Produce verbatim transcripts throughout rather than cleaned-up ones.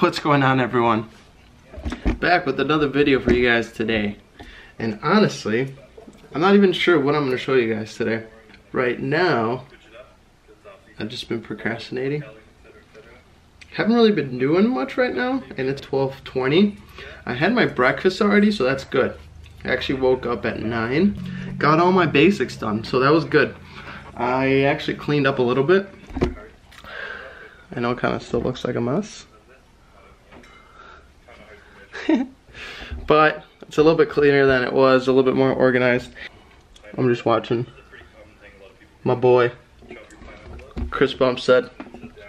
What's going on, everyone? Back with another video for you guys today. And honestly, I'm not even sure what I'm going to show you guys today. Right now, I've just been procrastinating. Haven't really been doing much right now, and it's twelve twenty. I had my breakfast already, so that's good. I actually woke up at nine. Got all my basics done, so that was good. I actually cleaned up a little bit. I know it kind of still looks like a mess. But it's a little bit cleaner than it was, a little bit more organized. I'm just watching my boy Chris Bump said,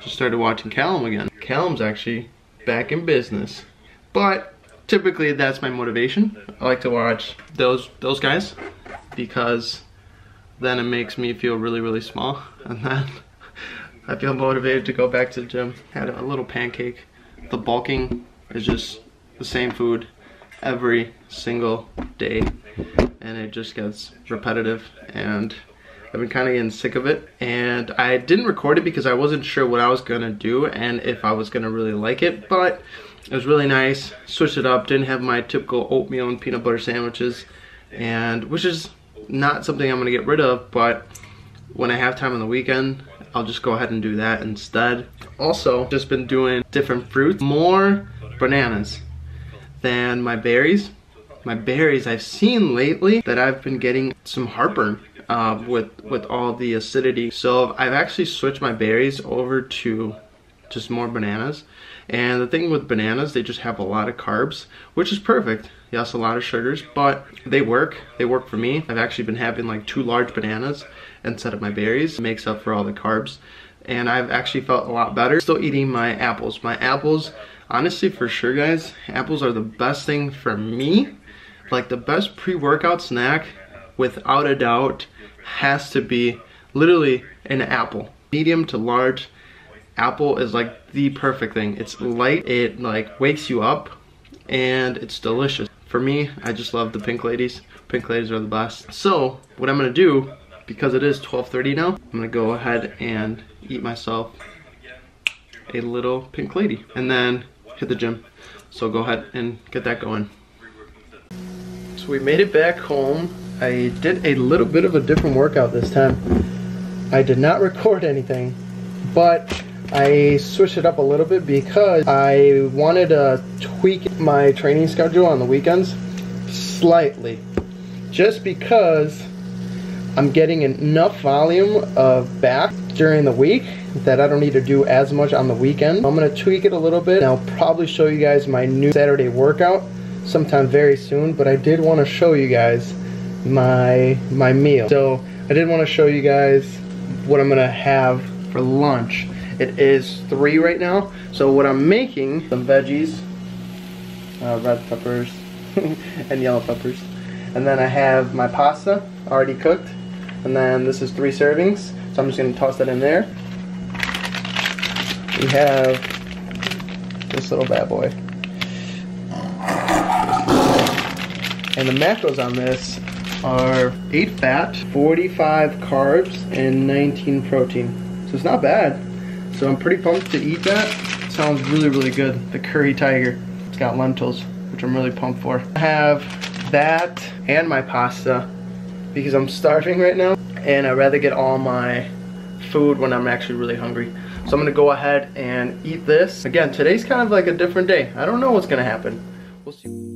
just started watching Callum again. Callum's actually back in business, but typically that's my motivation. I like to watch those those guys because then it makes me feel really really small, and then I feel motivated to go back to the gym. Had a little pancake. The bulking is just the same food every single day, and it just gets repetitive, and I've been kind of getting sick of it. And I didn't record it because I wasn't sure what I was gonna do and if I was gonna really like it, but it was really nice. Switched it up, didn't have my typical oatmeal and peanut butter sandwiches, and which is not something I'm gonna get rid of, but when I have time on the weekend, I'll just go ahead and do that instead. Also, just been doing different fruits, more bananas than my berries. My berries, I've seen lately that I've been getting some heartburn uh, with with all the acidity. So I've actually switched my berries over to just more bananas. And the thing with bananas, they just have a lot of carbs, which is perfect. Yes, a lot of sugars, but they work. They work for me. I've actually been having like two large bananas instead of my berries. It makes up for all the carbs. And I've actually felt a lot better. Still eating my apples. My apples, honestly, for sure, guys, apples are the best thing for me. Like, the best pre-workout snack, without a doubt, has to be literally an apple. Medium to large apple is like the perfect thing. It's light, it like wakes you up, and it's delicious. For me, I just love the Pink Ladies. Pink Ladies are the best. So what I'm gonna do, because it is twelve thirty now, I'm gonna go ahead and eat myself a little Pink Lady and then hit the gym. So go ahead and get that going. So we made it back home. I did a little bit of a different workout this time. I did not record anything, but I switched it up a little bit because I wanted to tweak my training schedule on the weekends slightly, just because I'm getting enough volume of back during the week that I don't need to do as much on the weekend. I'm gonna tweak it a little bit, and I'll probably show you guys my new Saturday workout sometime very soon, but I did want to show you guys my my meal. So I did want to show you guys what I'm gonna have for lunch. It is three right now, so what I'm making, some veggies, uh, red peppers and yellow peppers, and then I have my pasta already cooked, and then this is three servings, so I'm just gonna toss that in there. We have this little bad boy, and the macros on this are eight fat, forty-five carbs, and nineteen protein. So it's not bad. So I'm pretty pumped to eat that. It sounds really, really good. The curry tiger. It's got lentils, which I'm really pumped for. I have that and my pasta because I'm starving right now, and I'd rather get all my food when I'm actually really hungry. So I'm gonna go ahead and eat this. Again, today's kind of like a different day. I don't know what's gonna happen. We'll see.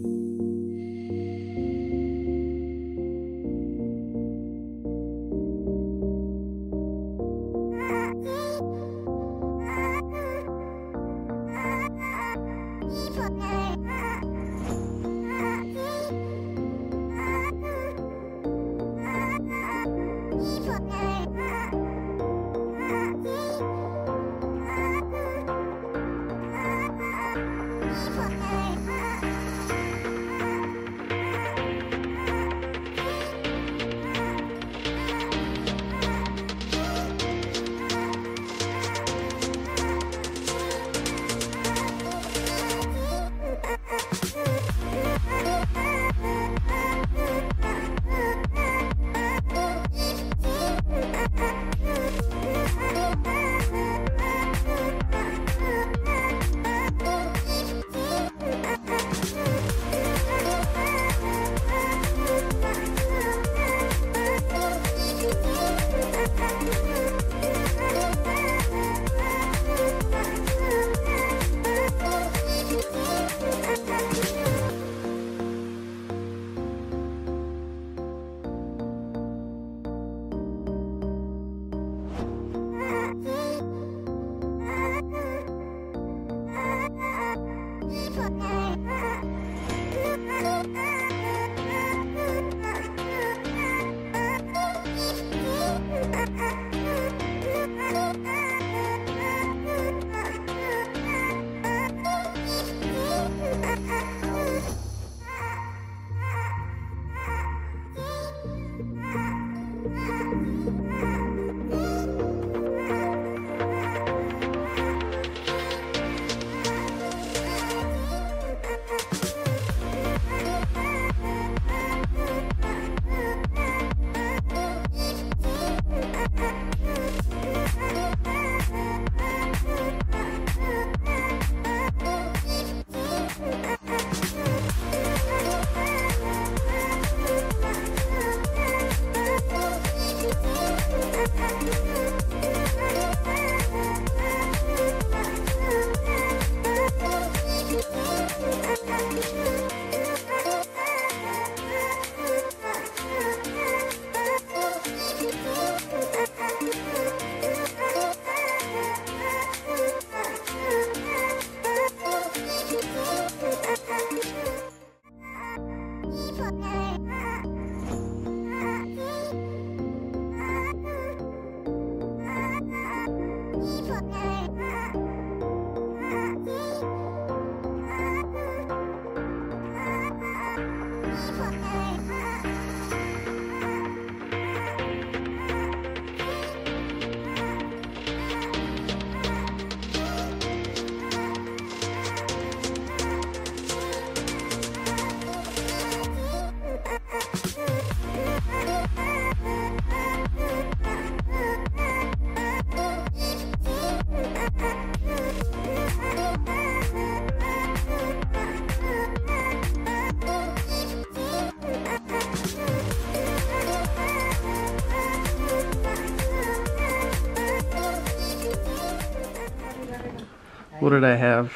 What did I have?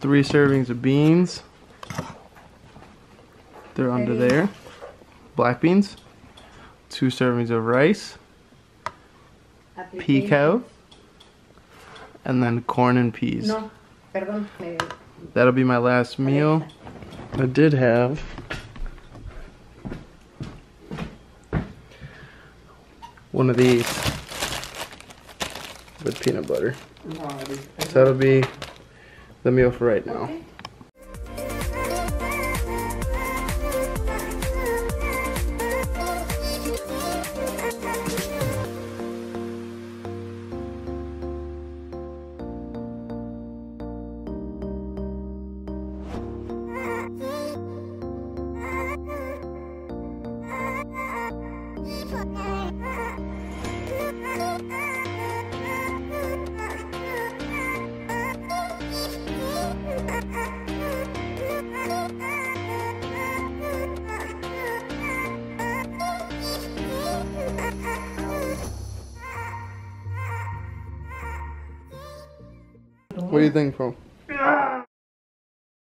Three servings of beans. They're under there. Black beans. Two servings of rice. Pico. And then corn and peas. That'll be my last meal. I did have one of these with peanut butter. So that'll be the meal for right now. What do you think, bro?